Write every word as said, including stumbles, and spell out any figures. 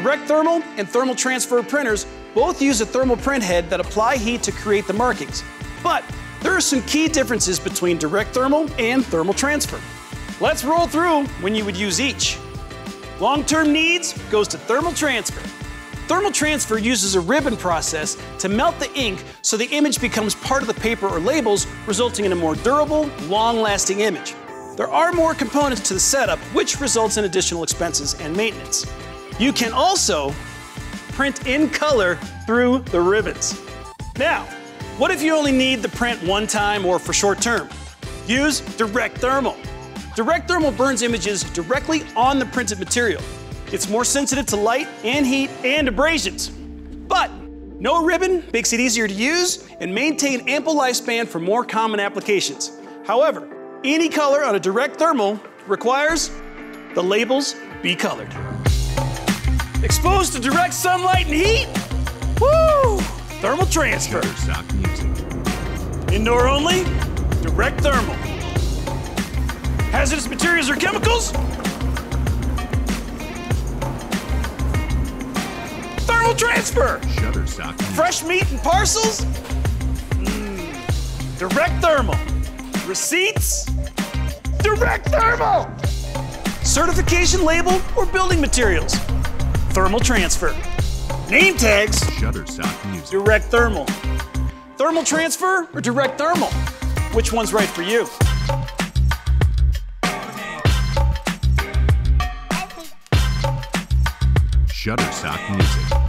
Direct thermal and thermal transfer printers both use a thermal print head that apply heat to create the markings. But there are some key differences between direct thermal and thermal transfer. Let's roll through when you would use each. Long-term needs goes to thermal transfer. Thermal transfer uses a ribbon process to melt the ink so the image becomes part of the paper or labels, resulting in a more durable, long-lasting image. There are more components to the setup, which results in additional expenses and maintenance. You can also print in color through the ribbons. Now, what if you only need the print one time or for short term? Use direct thermal. Direct thermal burns images directly on the printed material. It's more sensitive to light and heat and abrasions. But no ribbon makes it easier to use and maintain ample lifespan for more common applications. However, any color on a direct thermal requires the labels be colored. Exposed to direct sunlight and heat? Woo! Thermal transfer. Indoor only? Direct thermal. Hazardous materials or chemicals? Thermal transfer! Shutterstock. Fresh meat and parcels? Mm. Direct thermal. Receipts? Direct thermal! Certification label or building materials? Thermal transfer. Name tags? Shutterstock music. Direct thermal. Thermal transfer or direct thermal? Which one's right for you? Shutterstock music.